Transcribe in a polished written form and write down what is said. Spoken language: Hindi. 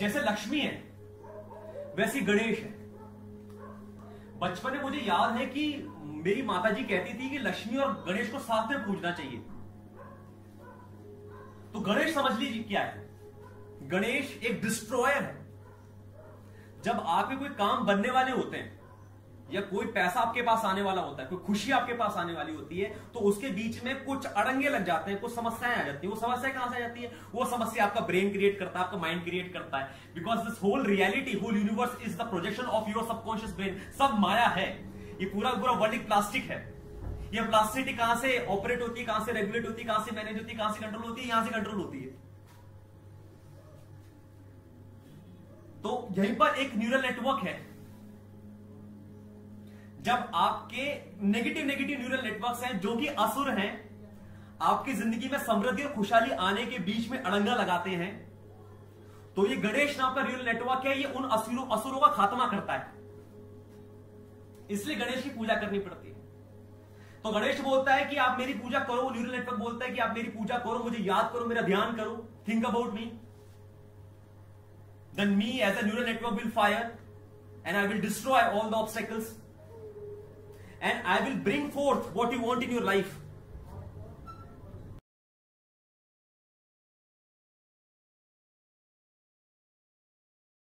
जैसे लक्ष्मी है वैसी गणेश है। बचपन में मुझे याद है कि मेरी माताजी कहती थी कि लक्ष्मी और गणेश को साथ में पूजना चाहिए, तो गणेश समझ लीजिए क्या है, गणेश एक डिस्ट्रॉयर है। जब आपके कोई काम बनने वाले होते हैं या कोई पैसा आपके पास आने वाला होता है, कोई खुशी आपके पास आने वाली होती है, तो उसके बीच में कुछ अड़ंगे लग जाते हैं, कुछ समस्याएं आ जाती है। वो समस्या कहां से आ जाती है? वो समस्या आपका ब्रेन क्रिएट करता है, आपका माइंड क्रिएट करता है। Because this whole reality, whole universe is the projection of your subconscious brain. सब माया है, ये पूरा पूरा वर्ल्ड एक प्लास्टिक है। ये प्लास्टिक कहां से ऑपरेट होती है, कहां से रेगुलेट होती है, कहां से मैनेज होती है, कहां से कंट्रोल होती है? यहां से कंट्रोल होती है। तो यहीं पर एक न्यूरल नेटवर्क है। जब आपके नेगेटिव न्यूरल नेटवर्क्स हैं जो कि असुर हैं, आपकी जिंदगी में समृद्धि और खुशहाली आने के बीच में अड़ंगा लगाते हैं, तो ये गणेश नाम का न्यूरल नेटवर्क है, ये उन असुरों का खात्मा करता है। इसलिए गणेश की पूजा करनी पड़ती है। तो गणेश बोलता है कि आप मेरी पूजा करो, न्यूरल नेटवर्क बोलता है कि आप मेरी पूजा करो, मुझे याद करो, मेरा ध्यान करो, think about me, then me as a neural network will fire and I will destroy all the obstacles and I will bring forth what you want in your life।